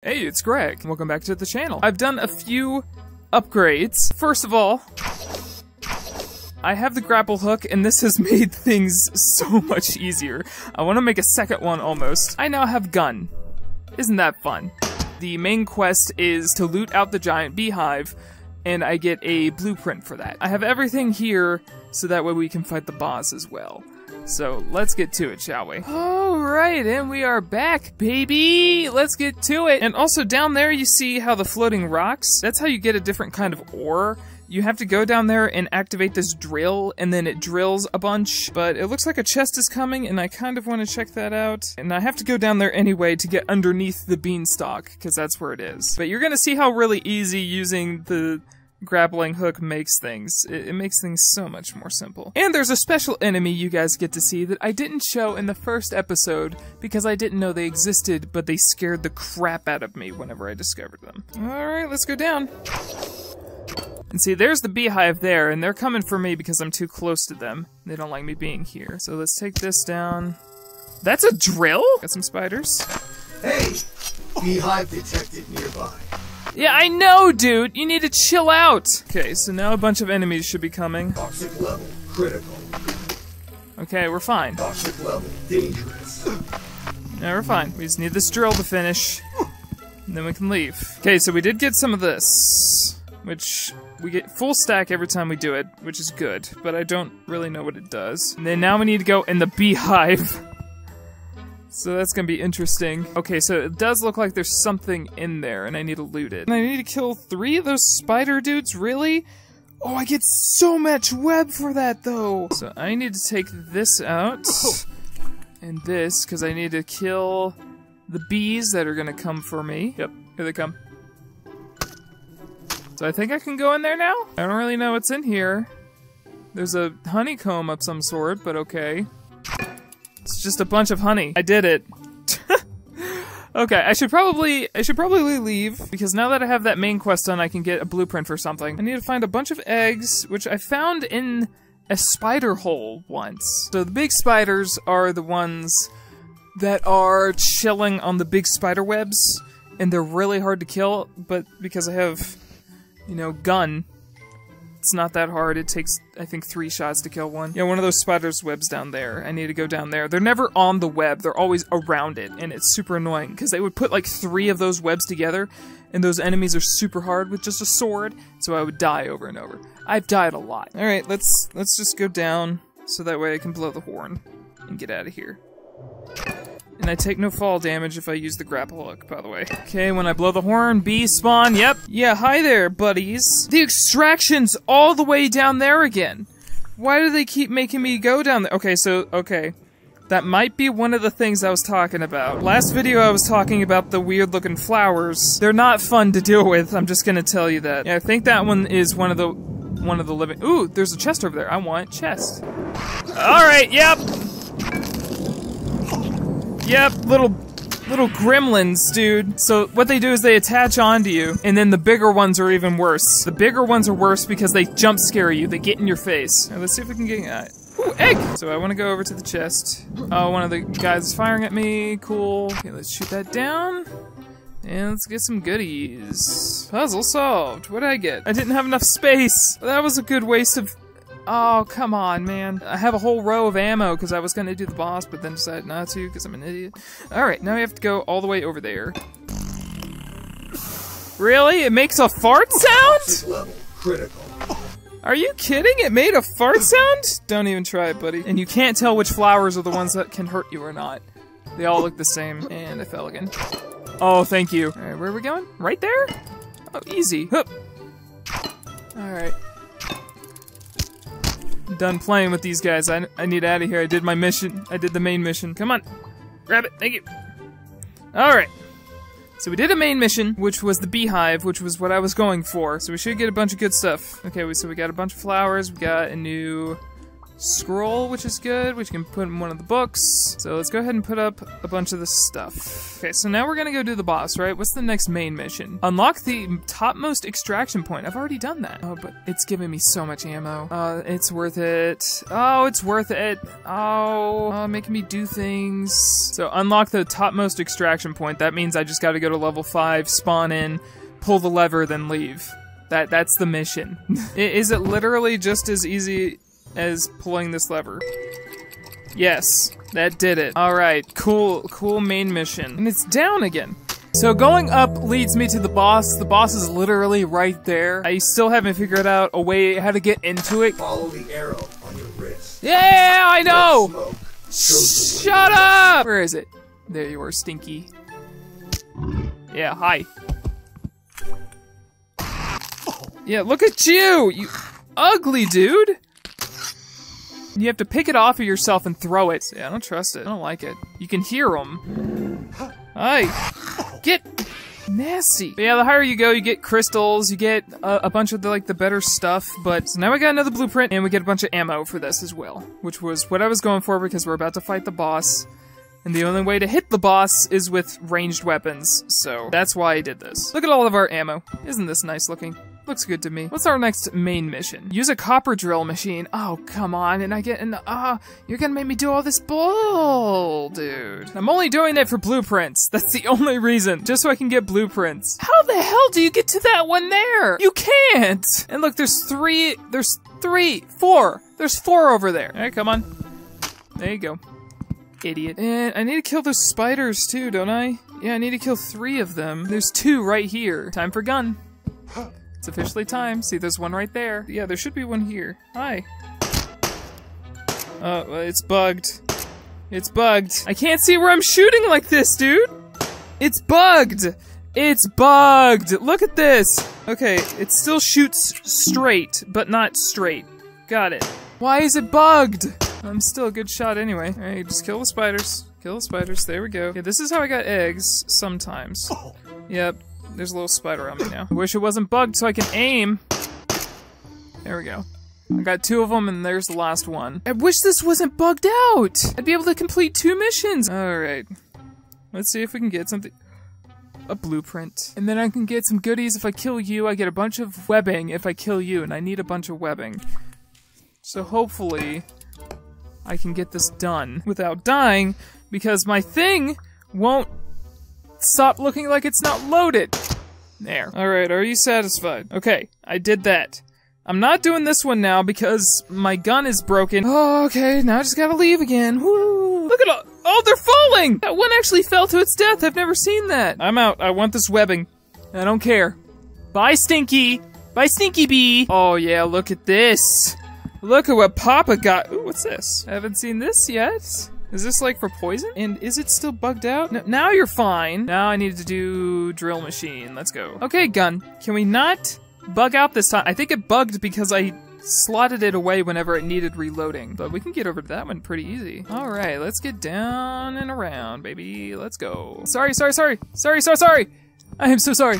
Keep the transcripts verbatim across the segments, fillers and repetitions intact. Hey, it's Greg. Welcome back to the channel. I've done a few upgrades. First of all, I have the grapple hook, and this has made things so much easier. I want to make a second one almost. I now have gun. Isn't that fun? The main quest is to loot out the giant beehive, and I get a blueprint for that. I have everything here, so that way we can fight the boss as well. So let's get to it, shall we? Alright, and we are back, baby! Let's get to it! And also down there you see how the floating rocks, that's how you get a different kind of ore. You have to go down there and activate this drill, and then it drills a bunch. But it looks like a chest is coming, and I kind of want to check that out. And I have to go down there anyway to get underneath the beanstalk, because that's where it is. But you're going to see how really easy using the grappling hook makes things. It, it makes things so much more simple. And there's a special enemy you guys get to see that I didn't show in the first episode because I didn't know they existed, but they scared the crap out of me whenever I discovered them. Alright, let's go down. And see, there's the beehive there, and they're coming for me because I'm too close to them. They don't like me being here. So let's take this down. That's a drill? Got some spiders. Hey! Beehive detected nearby. Yeah, I know, dude! You need to chill out! Okay, so now a bunch of enemies should be coming. Toxic level critical. Okay, we're fine. Toxic level dangerous. No, we're fine. We just need this drill to finish, and then we can leave. Okay, so we did get some of this, which we get full stack every time we do it, which is good, but I don't really know what it does. And then now we need to go in the beehive. So that's gonna be interesting. Okay, so it does look like there's something in there, and I need to loot it. And I need to kill three of those spider dudes, really? Oh, I get so much web for that, though! So I need to take this out, and this, because I need to kill the bees that are gonna come for me. Yep, here they come. So I think I can go in there now? I don't really know what's in here. There's a honeycomb of some sort, but okay. It's just a bunch of honey. I did it. Okay, I should probably I should probably leave, because now that I have that main quest done, I can get a blueprint for something. I need to find a bunch of eggs, which I found in a spider hole once. So the big spiders are the ones that are chilling on the big spider webs, and they're really hard to kill, but because I have, you know, gun, it's not that hard. It takes, I think, three shots to kill one. Yeah, one of those spider's webs down there. I need to go down there. They're never on the web. They're always around it, and it's super annoying, because they would put, like, three of those webs together, and those enemies are super hard with just a sword, so I would die over and over. I've died a lot. All right, let's, let's just go down, so that way I can blow the horn and get out of here. And I take no fall damage if I use the grapple hook, by the way. Okay, when I blow the horn, bees spawn, yep. Yeah, hi there, buddies. The extraction's all the way down there again. Why do they keep making me go down there? Okay, so, okay. That might be one of the things I was talking about. Last video I was talking about the weird-looking flowers. They're not fun to deal with, I'm just gonna tell you that. Yeah, I think that one is one of the, one of the living- Ooh, there's a chest over there. I want chest. Alright, yep! Yep, little, little gremlins, dude. So what they do is they attach onto you, and then the bigger ones are even worse. The bigger ones are worse because they jump scare you. They get in your face. Now, let's see if we can get uh, ooh, egg! So I want to go over to the chest. Oh, one of the guys is firing at me. Cool. Okay, let's shoot that down. And let's get some goodies. Puzzle solved. What did I get? I didn't have enough space. That was a good waste of... Oh, come on, man. I have a whole row of ammo because I was going to do the boss, but then decided not to because I'm an idiot. Alright, now we have to go all the way over there. Really? It makes a fart sound? Level critical. Are you kidding? It made a fart sound? Don't even try it, buddy. And you can't tell which flowers are the ones that can hurt you or not. They all look the same. And I fell again. Oh, thank you. Alright, where are we going? Right there? Oh, easy. Hup. Alright. Done playing with these guys. I, I need out of here. I did my mission. I did the main mission. Come on. Grab it. Thank you. Alright. So we did a main mission, which was the beehive, which was what I was going for. So we should get a bunch of good stuff. Okay, we, so we got a bunch of flowers. We got a new scroll, which is good, which you can put in one of the books. So let's go ahead and put up a bunch of this stuff. Okay, so now we're gonna go do the boss, right? What's the next main mission? Unlock the topmost extraction point. I've already done that. Oh, but it's giving me so much ammo. Uh, it's worth it. Oh, it's worth it. Oh, uh, making me do things. So unlock the topmost extraction point. That means I just gotta go to level five, spawn in, pull the lever, then leave. That that's the mission. Is it literally just as easy as pulling this lever? Yes, that did it. All right, cool, cool main mission. And it's down again. So going up leads me to the boss. The boss is literally right there. I still haven't figured out a way how to get into it. Follow the arrow on your wrist. Yeah, I know! Shut up! Where is it? There you are, Stinky. Yeah, hi. Yeah, look at you, you ugly dude. You have to pick it off of yourself and throw it. Yeah, I don't trust it. I don't like it. You can hear them. Hey, get nasty. But yeah, the higher you go, you get crystals, you get a, a bunch of the, like the better stuff. But so now we got another blueprint, and we get a bunch of ammo for this as well, which was what I was going for because we're about to fight the boss. And the only way to hit the boss is with ranged weapons, so that's why I did this. Look at all of our ammo. Isn't this nice looking? Looks good to me. What's our next main mission? Use a copper drill machine. Oh, come on, and I get an, ah, uh, you're gonna make me do all this bull, dude. I'm only doing it for blueprints. That's the only reason, just so I can get blueprints. How the hell do you get to that one there? You can't! And look, there's three, there's three, four. There's four over there. All right, come on. There you go. Idiot. And I need to kill those spiders too, don't I? Yeah, I need to kill three of them. There's two right here. Time for gun. It's officially time. See, there's one right there. Yeah, there should be one here. Hi. Uh, it's bugged. It's bugged. I can't see where I'm shooting like this, dude! It's bugged! It's bugged! Look at this! Okay, it still shoots straight, but not straight. Got it. Why is it bugged? I'm still a good shot anyway. All right, just kill the spiders. Kill the spiders. There we go. Yeah, this is how I got eggs sometimes. Yep, there's a little spider on me now. I wish it wasn't bugged so I can aim. There we go. I got two of them and there's the last one. I wish this wasn't bugged out. I'd be able to complete two missions. All right, let's see if we can get something. A blueprint. And then I can get some goodies if I kill you. I get a bunch of webbing if I kill you, and I need a bunch of webbing. So hopefully I can get this done without dying, because my thing won't stop looking like it's not loaded. There. Alright, are you satisfied? Okay, I did that. I'm not doing this one now because my gun is broken. Oh, okay, now I just gotta leave again. Woo. Look at all- oh, they're falling! That one actually fell to its death, I've never seen that. I'm out, I want this webbing. I don't care. Bye, Stinky! Bye, Stinky Bee! Oh yeah, look at this! Look at what Papa got. Ooh, what's this? I haven't seen this yet. Is this like for poison? And is it still bugged out? No, now you're fine. Now I need to do drill machine. Let's go. Okay, gun. Can we not bug out this time? I think it bugged because I slotted it away whenever it needed reloading. But we can get over to that one pretty easy. All right, let's get down and around, baby. Let's go. Sorry, sorry, sorry. Sorry, sorry, sorry. I am so sorry.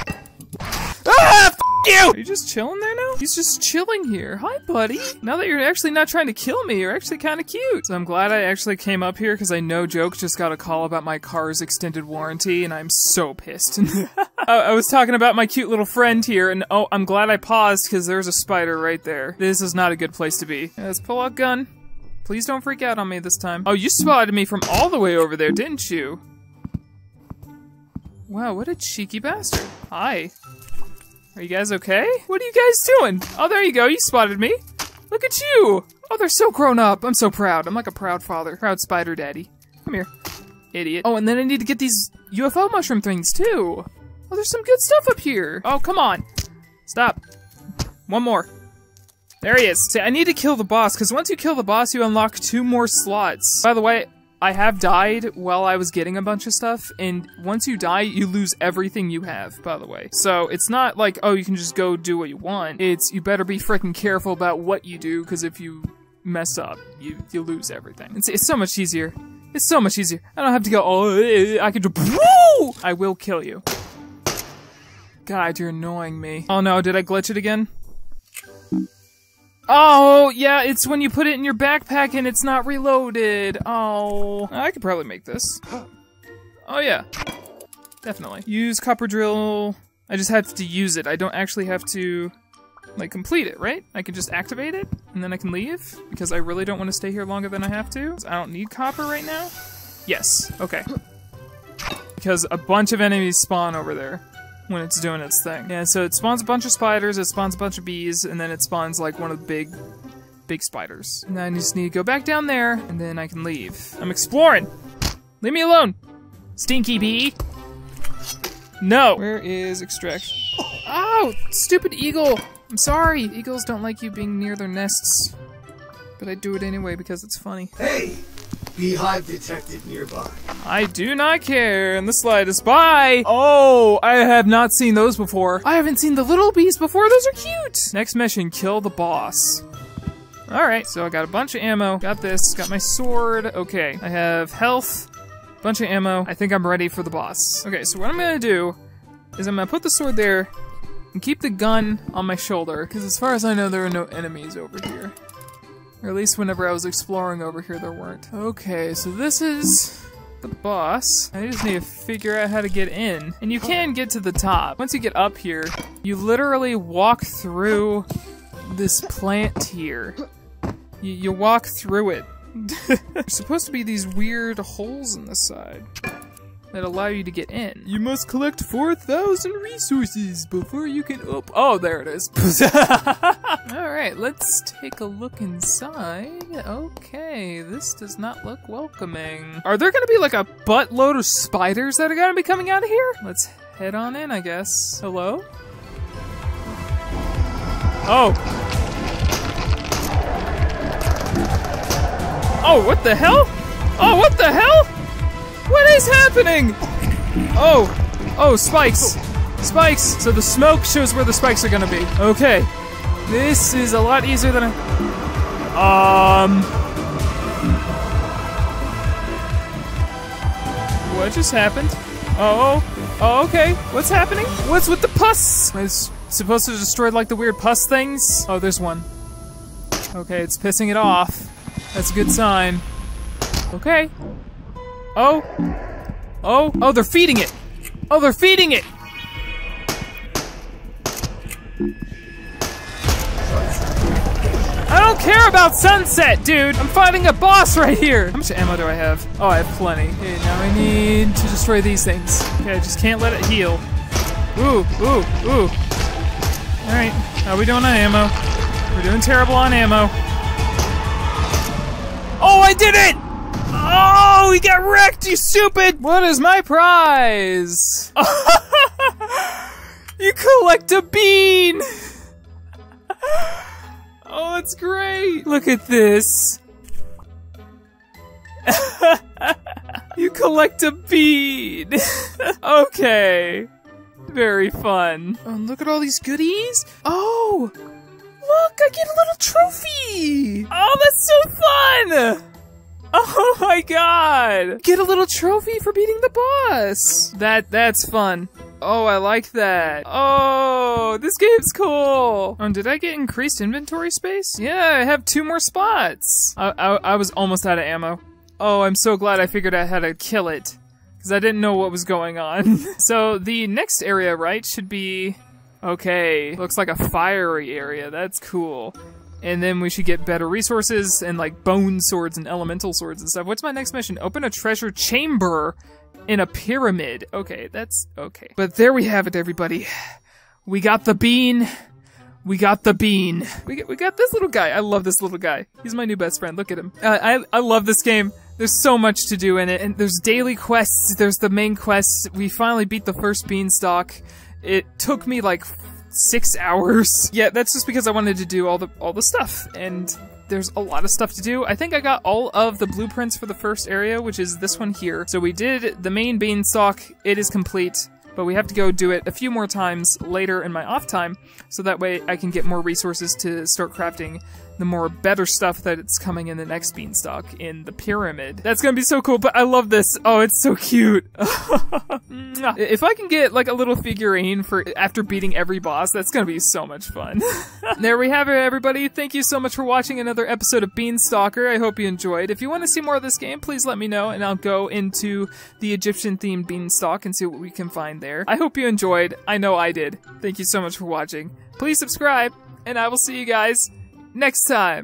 Ah! You! Are you just chilling there now? He's just chilling here. Hi, buddy. Now that you're actually not trying to kill me, you're actually kind of cute. So I'm glad I actually came up here because I, no joke, just got a call about my car's extended warranty and I'm so pissed. I, I was talking about my cute little friend here, and oh, I'm glad I paused because there's a spider right there. This is not a good place to be. Yeah, let's pull out gun. Please don't freak out on me this time. Oh, you spotted me from all the way over there, didn't you? Wow, what a cheeky bastard. Hi. Are you guys okay? What are you guys doing? Oh, there you go. You spotted me. Look at you. Oh, they're so grown up. I'm so proud. I'm like a proud father. Proud spider daddy. Come here, idiot. Oh, and then I need to get these U F O mushroom things, too. Oh, there's some good stuff up here. Oh, come on. Stop. One more. There he is. See, I need to kill the boss, because once you kill the boss, you unlock two more slots. By the way, I have died while I was getting a bunch of stuff, and once you die, you lose everything you have, by the way. So it's not like, oh, you can just go do what you want. It's, you better be freaking careful about what you do, because if you mess up, you, you lose everything. It's, it's so much easier. It's so much easier. I don't have to go, oh, I can do, woo! I will kill you. God, you're annoying me. Oh no, did I glitch it again? Oh, yeah, it's when you put it in your backpack and it's not reloaded. Oh, I could probably make this. Oh, yeah, definitely. Use copper drill. I just have to use it. I don't actually have to, like, complete it, right? I can just activate it, and then I can leave, because I really don't want to stay here longer than I have to. I don't need copper right now. Yes, okay. Because a bunch of enemies spawn over there when it's doing its thing. Yeah, so it spawns a bunch of spiders, it spawns a bunch of bees, and then it spawns, like, one of the big, big spiders. And then I just need to go back down there, and then I can leave. I'm exploring! Leave me alone! Stinky bee! No! Where is extraction? Oh, stupid eagle! I'm sorry! Eagles don't like you being near their nests. But I do it anyway because it's funny. Hey! Beehive detected nearby. I do not care in the slightest. Bye! Oh, I have not seen those before. I haven't seen the little bees before. Those are cute! Next mission, kill the boss. Alright, so I got a bunch of ammo. Got this. Got my sword. Okay, I have health. Bunch of ammo. I think I'm ready for the boss. Okay, so what I'm gonna do is I'm gonna put the sword there and keep the gun on my shoulder, because as far as I know, there are no enemies over here. Or at least whenever I was exploring over here, there weren't. Okay, so this is the boss. I just need to figure out how to get in. And you can get to the top. Once you get up here, you literally walk through this plant here. You, you walk through it. There's supposed to be these weird holes in the side that allow you to get in. You must collect four thousand resources before you can open. Oh, there it is. Alright, let's take a look inside. Okay, this does not look welcoming. Are there gonna be like a buttload of spiders that are gonna be coming out of here? Let's head on in, I guess. Hello? Oh. Oh, what the hell? Oh, what the hell? What is happening? Oh, oh, spikes. Spikes. So the smoke shows where the spikes are gonna be. Okay. This is a lot easier than I... Um... What just happened? Oh, oh, okay. What's happening? What's with the pus? Am I supposed to destroy, like, the weird pus things? Oh, there's one. Okay, it's pissing it off. That's a good sign. Okay. Oh. Oh. Oh, they're feeding it. Oh, they're feeding it. I don't care about sunset, dude. I'm fighting a boss right here. How much ammo do I have? Oh, I have plenty. Okay, now I need to destroy these things. Okay, I just can't let it heal. Ooh, ooh, ooh. All right. How are we doing on ammo? We're doing terrible on ammo. Oh, I did it! Oh, he got wrecked, you stupid! What is my prize? You collect a bean! Oh, that's great! Look at this. You collect a bean! Okay. Very fun. Oh, look at all these goodies. Oh! Look, I get a little trophy! Oh, that's so fun! Oh my god! Get a little trophy for beating the boss! That, that's fun. Oh, I like that. Oh, this game's cool! Oh, did I get increased inventory space? Yeah, I have two more spots! I, I, I was almost out of ammo. Oh, I'm so glad I figured out how to kill it, because I didn't know what was going on. So, the next area, right, should be... Okay, looks like a fiery area, that's cool. And then we should get better resources and like bone swords and elemental swords and stuff. What's my next mission? Open a treasure chamber in a pyramid. Okay, that's okay. But there we have it, everybody. We got the bean. We got the bean. We got, we got this little guy. I love this little guy. He's my new best friend. Look at him. Uh, I, I love this game. There's so much to do in it. And there's daily quests. There's the main quest. We finally beat the first beanstalk. It took me like six hours. Yeah, that's just because I wanted to do all the all the stuff, and there's a lot of stuff to do. I think I got all of the blueprints for the first area, which is this one here. So we did the main beanstalk. It is complete, but we have to go do it a few more times later in my off time, so that way I can get more resources to start crafting the more better stuff that it's coming in the next Beanstalk in the pyramid. That's gonna be so cool, but I love this. Oh, it's so cute. If I can get like a little figurine for after beating every boss, that's gonna be so much fun. There we have it, everybody. Thank you so much for watching another episode of Beanstalker. I hope you enjoyed. If you want to see more of this game, please let me know and I'll go into the Egyptian themed Beanstalk and see what we can find there. I hope you enjoyed. I know I did. Thank you so much for watching. Please subscribe, and I will see you guys next time.